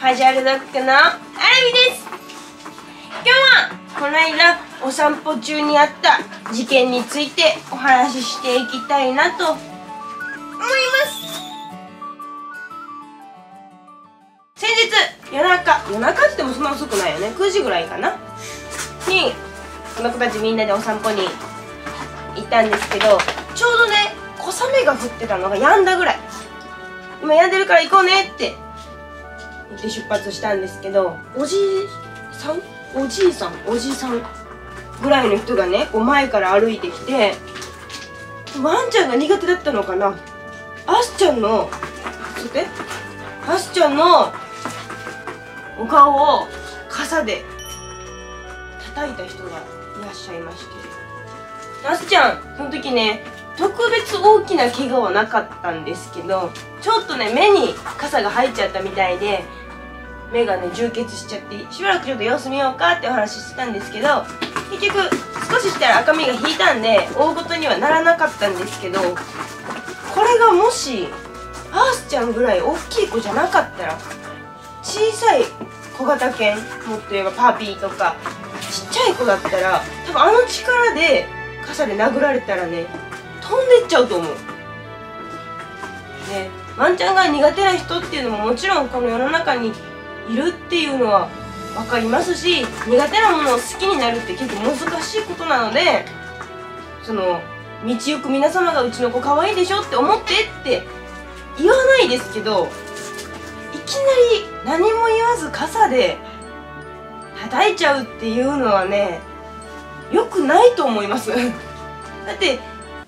ファジュアルドッグのアラミです。今日はこの間お散歩中にあった事件についてお話ししていきたいなと思います。先日夜中ってもそんな遅くないよね。9時ぐらいかなにこの子たちみんなでお散歩に行ったんですけど、ちょうどね小雨が降ってたのが止んだぐらい、今止んでるから行こうねって言って出発したんですけど、おじいさんぐらいの人がねこう前から歩いてきて、ワンちゃんが苦手だったのかな、アスちゃんのお顔を傘で叩いた人がいらっしゃいまして、アスちゃんその時ね特別大きな怪我はなかったんですけど、ちょっとね目に傘が入っちゃったみたいで目がね充血しちゃって、しばらくちょっと様子見ようかってお話ししてたんですけど、結局少ししたら赤みが引いたんで大事にはならなかったんですけど、これがもしアースちゃんぐらい大きい子じゃなかったら、小さい小型犬、もっと言えばパピーとかちっちゃい子だったら多分あの力で傘で殴られたらね飛んでっちゃうと思う。で、ワンちゃんが苦手な人っていうのももちろんこの世の中にいるっていうのは分かりますし、苦手なものを好きになるって結構難しいことなので、その道行く皆様がうちの子可愛いでしょって思ってって言わないですけど、いきなり何も言わず傘で叩いちゃうっていうのはね良くないと思います。だって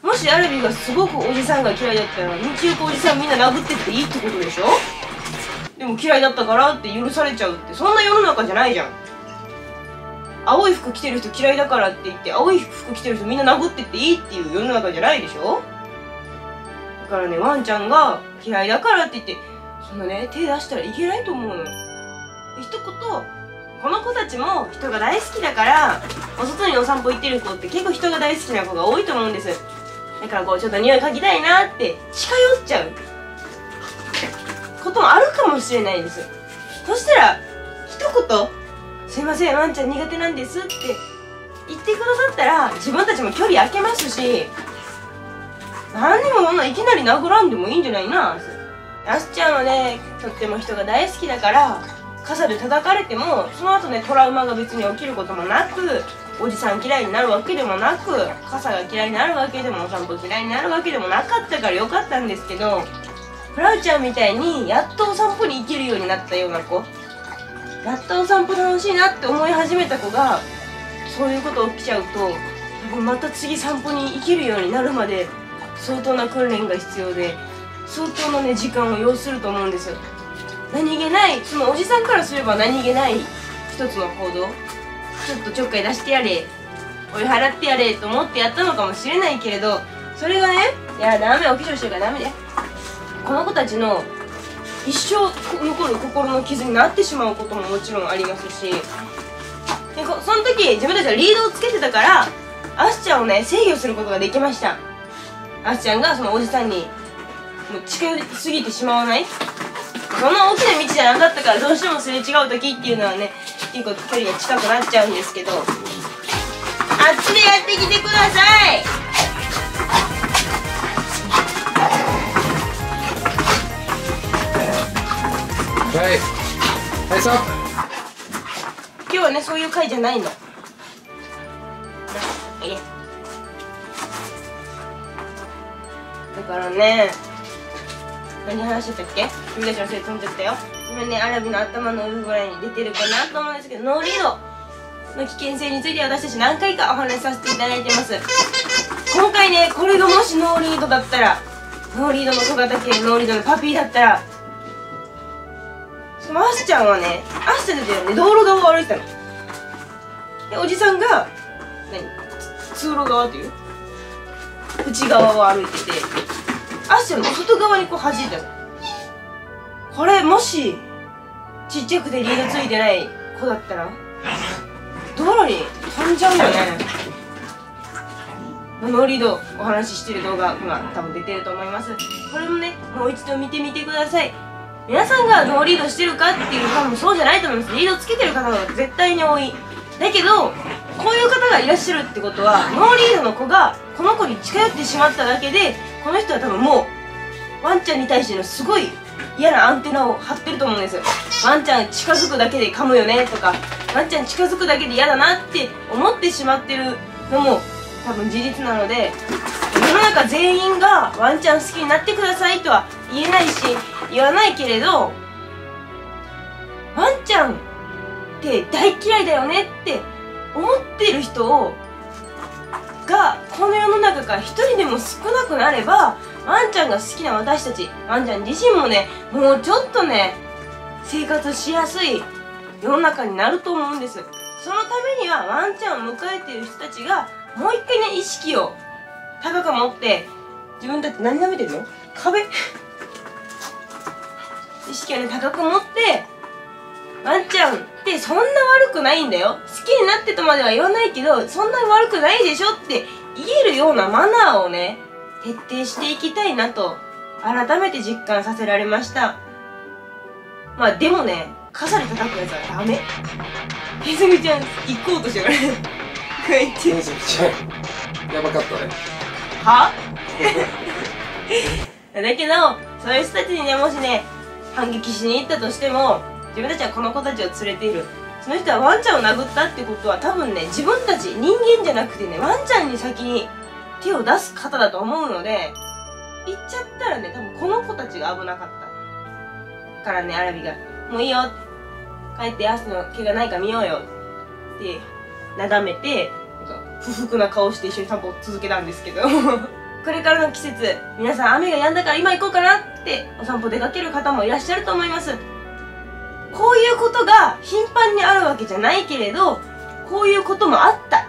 もしアラビがすごくおじさんが嫌いだったら、道行くおじさんみんな殴ってっていいってことでしょ。でも嫌いだったからって許されちゃうってそんな世の中じゃないじゃん。青い服着てる人嫌いだからって言って青い服着てる人みんな殴ってっていいっていう世の中じゃないでしょ。だからねワンちゃんが嫌いだからって言ってそんなね手出したらいけないと思うの。で一言、この子たちも人が大好きだから、お外にお散歩行ってる子って結構人が大好きな子が多いと思うんです。だからこうちょっと匂い嗅ぎたいなって近寄っちゃうこともあるかもしれないです。そしたら一言「すいませんワンちゃん苦手なんです」って言ってくださったら自分たちも距離空けますし、何にもそんないきなり殴らんでもいいんじゃないな。あすちゃんはねとっても人が大好きだから傘で叩かれてもその後ねトラウマが別に起きることもなく、おじさん嫌いになるわけでもなく、傘が嫌いになるわけでもお散歩嫌いになるわけでもなかったからよかったんですけど、プラウちゃんみたいにやっとお散歩に行けるようになったような子、やっとお散歩楽しいなって思い始めた子がそういうこと起きちゃうと、多分また次散歩に行けるようになるまで相当な訓練が必要で相当なね時間を要すると思うんですよ。何気ない、そのおじさんからすれば何気ない一つの行動、ちょっとちょっかい出してやれ、お湯払ってやれと思ってやったのかもしれないけれど、それがねいやダメ、お化粧してるからダメで、この子たちの一生残る心の傷になってしまうことももちろんありますし、でその時自分たちはリードをつけてたからアスちゃんをね制御することができました。アスちゃんがそのおじさんにもう近寄りすぎてしまわない、そんな大きな道じゃなかったからどうしてもすれ違う時っていうのはね結構距離が近くなっちゃうんですけど、あっちでやってきてください。はいさ今日はねそういう回じゃないの。だからね何話してたっけ？君たちのせい飛んでったよ。今ね、アラビの頭の上ぐらいに出てるかなと思うんですけど、ノーリードの危険性について私たち何回かお話しさせていただいてます。今回ね、これがもしノーリードだったら、ノーリードの小型犬、ノーリードのパピーだったら、そのアスちゃんはね、アスちゃんだったよね、道路側を歩いてたの。で、おじさんが、通路側という内側を歩いてて、アスちゃんの外側にこう弾いたの。これもしちっちゃくてリードついてない子だったら道路に飛んじゃうよね。ノーリードお話ししてる動画今多分出てると思います。これもねもう一度見てみてください。皆さんがノーリードしてるかっていう、多分そうじゃないと思います。リードつけてる方が絶対に多い。だけどこういう方がいらっしゃるってことは、ノーリードの子がこの子に近寄ってしまっただけで、この人は多分もうワンちゃんに対してのすごい嫌なアンテナを張ってると思うんですよ。ワンちゃん近づくだけで噛むよねとか、ワンちゃん近づくだけで嫌だなって思ってしまってるのも多分事実なので、世の中全員がワンちゃん好きになってくださいとは言えないし、言わないけれど、ワンちゃんって大嫌いだよねって思ってる人がこの世の中から一人でも少なくなれば、ワンちゃんが好きな私たち、ワンちゃん自身もね、もうちょっとね、生活しやすい世の中になると思うんです。そのためにはワンちゃんを迎えている人たちがもう一回ね、意識を高く持って、自分たち何舐めてるの？壁意識をね、高く持って、ワンちゃんってそんな悪くないんだよ、好きになってとまでは言わないけどそんな悪くないでしょって言えるようなマナーをね、徹底していきたいなと改めて実感させられました。まあでもね、傘で叩くやつはダメ。へずみちゃん行こうとしてくれるへずみちゃんやばかったね。はだけどそういう人たちにね、もしね反撃しに行ったとしても、自分たちはこの子たちを連れている、その人はワンちゃんを殴ったってことは、多分ね、自分たち人間じゃなくてね、ワンちゃんに先に手を出す方だと思うので、行っちゃったらね、多分この子たちが危なかったからね、アラビが「もういいよ、帰ってアスの毛がないか見ようよ」ってなだめて、不服な顔して一緒に散歩を続けたんですけどこれからの季節、皆さん雨が止んだから今行こうかなってお散歩出かける方もいらっしゃると思います。こういうことが頻繁にあるわけじゃないけれど、こういうこともあったっ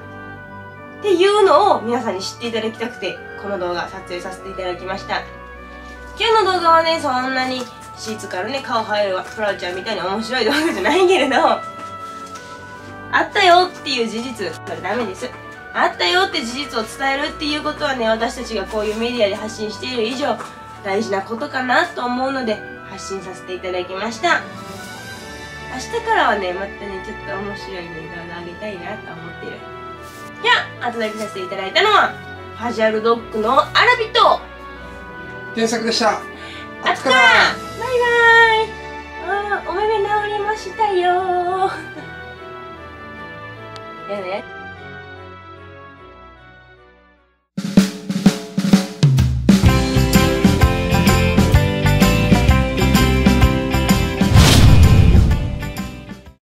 ていうのを皆さんに知っていただきたくて、この動画撮影させていただきました。今日の動画はね、そんなにシーツからね顔生えるプラウちゃんみたいに面白い動画じゃないけれど、あったよっていう事実、それダメです。あったよって事実を伝えるっていうことはね、私たちがこういうメディアで発信している以上大事なことかなと思うので、発信させていただきました。明日からはね、またね、ちょっと面白い動画を上げたいなと思ってる。いや、後だけさせていただいたのはファジュアルドッグのアラビと原作でした。あったバイバイ。あー、お目目治りましたよー。やね。